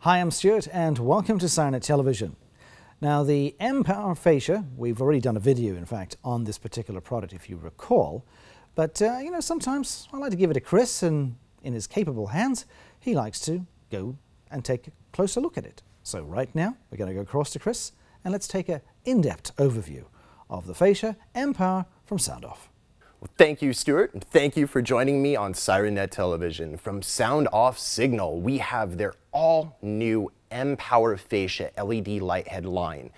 Hi, I'm Stuart and welcome to SirenNet Television. Now the mPOWER fascia, we've already done a video in fact on this particular product if you recall, but you know, sometimes I like to give it a Chris, and in his capable hands he likes to go and take a closer look at it. So right now we're going to go across to Chris and let's take an in-depth overview of the fascia mPOWER from SoundOff. Well, thank you, Stuart, and thank you for joining me on SirenNet Television. From SoundOff Signal, we have their all-new mPOWER fascia LED light head line.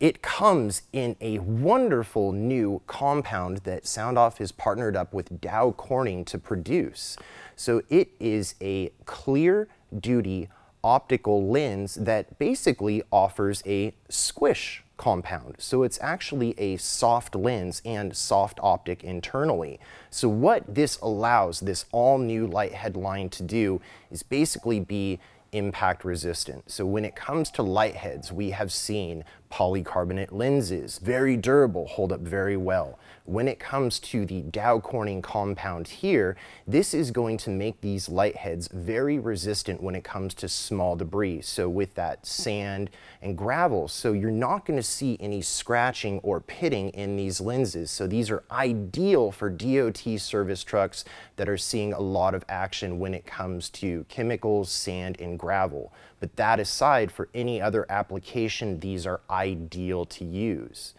It comes in a wonderful new compound that SoundOff has partnered up with Dow Corning to produce. So it is a ClearDuty optical lens that basically offers a squish compound. So it's actually a soft lens and soft optic internally. So what this allows this all new light head line to do is basically be impact resistant. So when it comes to light heads, we have seen polycarbonate lenses, very durable, hold up very well. When it comes to the Dow Corning compound here, this is going to make these light heads very resistant when it comes to small debris. So with that, sand and gravel. So you're not going to see any scratching or pitting in these lenses. So these are ideal for DOT service trucks that are seeing a lot of action when it comes to chemicals, sand and gravel. But that aside, for any other application, these are ideal to use.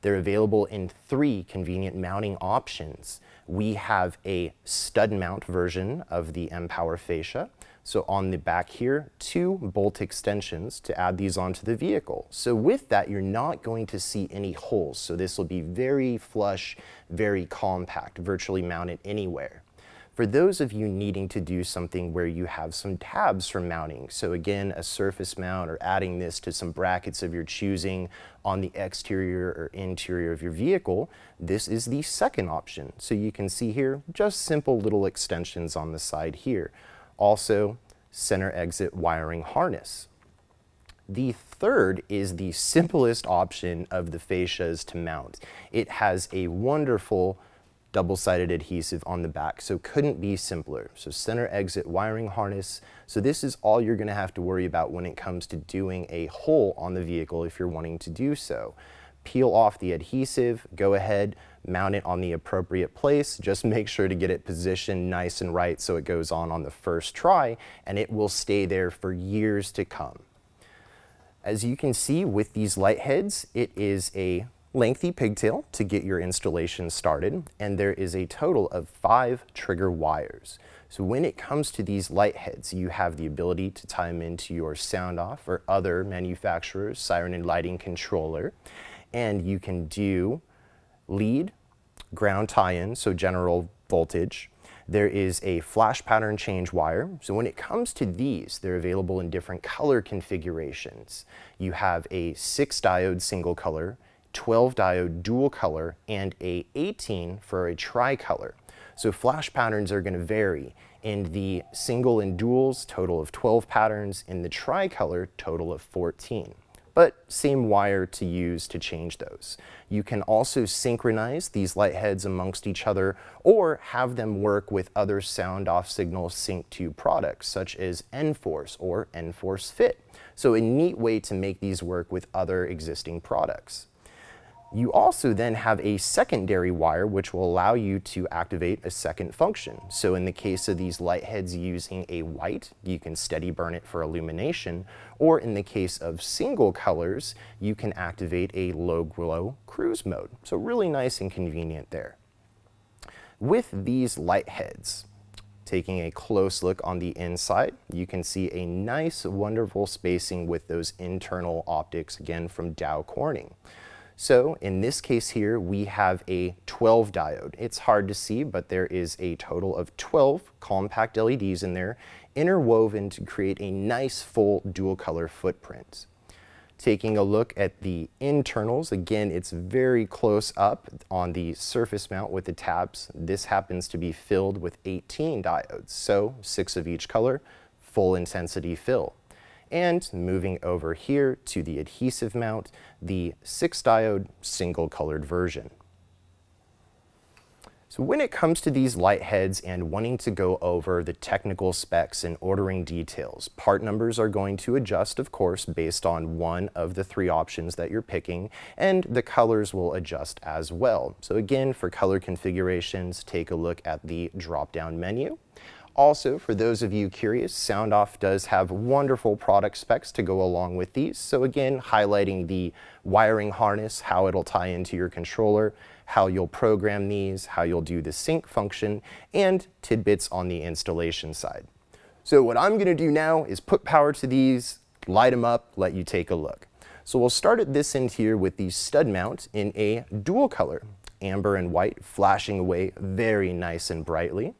They're available in three convenient mounting options. We have a stud mount version of the mPOWER fascia. So on the back here, two bolt extensions to add these onto the vehicle. So with that, you're not going to see any holes. So this will be very flush, very compact, virtually mounted anywhere. For those of you needing to do something where you have some tabs for mounting, so again, a surface mount or adding this to some brackets of your choosing on the exterior or interior of your vehicle, this is the second option. So you can see here, just simple little extensions on the side here. Also, center exit wiring harness. The third is the simplest option of the fascias to mount. It has a wonderful double-sided adhesive on the back, so couldn't be simpler. So center exit wiring harness. So this is all you're gonna have to worry about when it comes to doing a hole on the vehicle if you're wanting to do so. Peel off the adhesive, go ahead, mount it on the appropriate place. Just make sure to get it positioned nice and right so it goes on the first try, and it will stay there for years to come. As you can see with these light heads, it is a lengthy pigtail to get your installation started, and there is a total of 5 trigger wires. So when it comes to these light heads, you have the ability to tie them into your SoundOff or other manufacturer's siren and lighting controller, and you can do lead, ground tie-in, so general voltage. There is a flash pattern change wire. So when it comes to these, they're available in different color configurations. You have a 6 diode single color, 12 diode dual color, and a 18 for a tri-color. So flash patterns are going to vary. In the single and duals, total of 12 patterns. In the tri-color, total of 14. But same wire to use to change those. You can also synchronize these light heads amongst each other or have them work with other SoundOff Signal Sync 2 products such as nFORCE or nFORCE Fit. So a neat way to make these work with other existing products. You also then have a secondary wire which will allow you to activate a second function. So in the case of these light heads using a white, you can steady burn it for illumination, or in the case of single colors, you can activate a low glow cruise mode. So really nice and convenient there. With these light heads, taking a close look on the inside, you can see a nice, wonderful spacing with those internal optics, again from Dow Corning. So in this case here, we have a 12 diode. It's hard to see, but there is a total of 12 compact LEDs in there, interwoven to create a nice full dual color footprint. Taking a look at the internals, again, it's very close up on the surface mount with the tabs. This happens to be filled with 18 diodes, so 6 of each color, full intensity fill. And moving over here to the adhesive mount, the 6 diode single colored version. So when it comes to these light heads and wanting to go over the technical specs and ordering details, part numbers are going to adjust, of course, based on one of the three options that you're picking, and the colors will adjust as well. So again, for color configurations, take a look at the drop-down menu. Also, for those of you curious, SoundOff does have wonderful product specs to go along with these. So again, highlighting the wiring harness, how it'll tie into your controller, how you'll program these, how you'll do the sync function, and tidbits on the installation side. So what I'm going to do now is put power to these, light them up, let you take a look. So we'll start at this end here with the stud mount in a dual color, amber and white, flashing away very nice and brightly.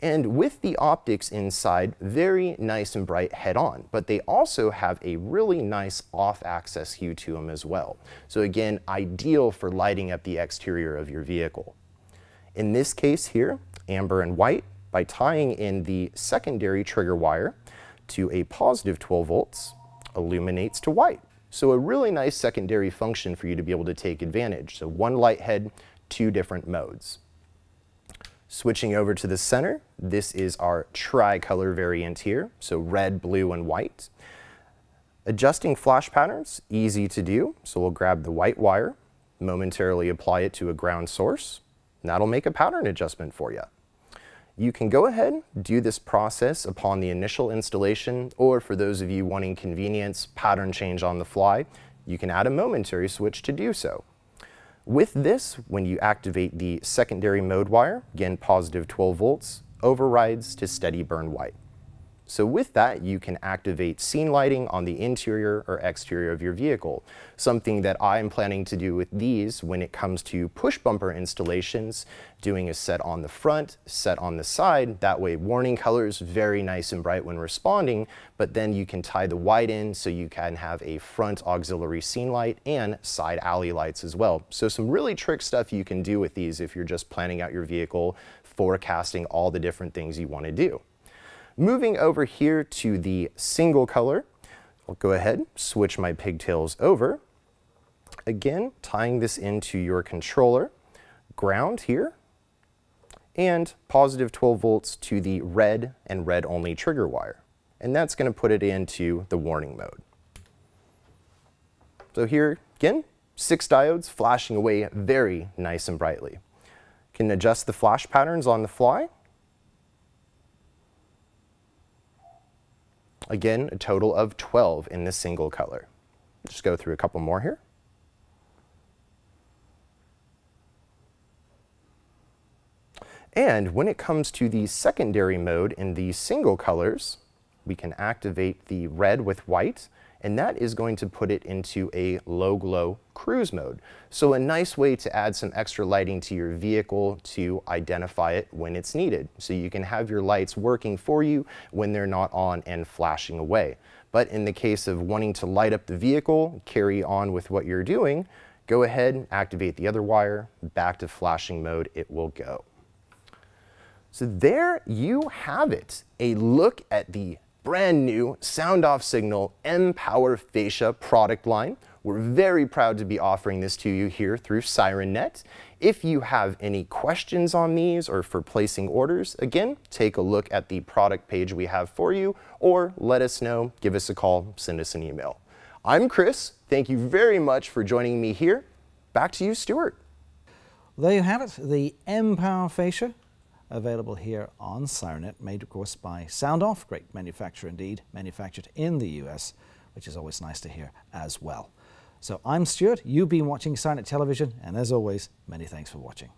And with the optics inside, very nice and bright head-on, but they also have a really nice off-axis hue to them as well. So again, ideal for lighting up the exterior of your vehicle. In this case here, amber and white, by tying in the secondary trigger wire to a positive 12 volts, illuminates to white. So a really nice secondary function for you to be able to take advantage. So one light head, two different modes. Switching over to the center, this is our tri-color variant here, so red, blue, and white. Adjusting flash patterns, easy to do, so we'll grab the white wire, momentarily apply it to a ground source, and that'll make a pattern adjustment for you. You can go ahead, do this process upon the initial installation, or for those of you wanting convenience, pattern change on the fly, you can add a momentary switch to do so. With this, when you activate the secondary mode wire, again positive 12 volts, overrides to steady burn white. So with that, you can activate scene lighting on the interior or exterior of your vehicle, something that I'm planning to do with these when it comes to push bumper installations, doing a set on the front, set on the side, that way warning colors very nice and bright when responding, but then you can tie the white in so you can have a front auxiliary scene light and side alley lights as well. So some really trick stuff you can do with these if you're just planning out your vehicle, forecasting all the different things you want to do. Moving over here to the single color, I'll go ahead, switch my pigtails over. Again, tying this into your controller, ground here, and positive 12 volts to the red and red only trigger wire. And that's going to put it into the warning mode. So here again, 6 diodes flashing away very nice and brightly. Can adjust the flash patterns on the fly. Again, a total of 12 in this single color. Just go through a couple more here. And when it comes to the secondary mode in the single colors, we can activate the red with white, and that is going to put it into a low glow cruise mode. So a nice way to add some extra lighting to your vehicle to identify it when it's needed. So you can have your lights working for you when they're not on and flashing away. But in the case of wanting to light up the vehicle, carry on with what you're doing, go ahead, activate the other wire, back to flashing mode it will go. So there you have it, a look at the brand new SoundOff Signal mPOWER Fascia product line. We're very proud to be offering this to you here through SirenNet. If you have any questions on these or for placing orders, again, take a look at the product page we have for you, or let us know, give us a call, send us an email. I'm Chris. Thank you very much for joining me here. Back to you, Stuart. There you have it, the mPOWER Fascia. Available here on SirenNet, made of course by SoundOff, great manufacturer indeed, manufactured in the US, which is always nice to hear as well. So I'm Stuart, you've been watching SirenNet Television, and as always, many thanks for watching.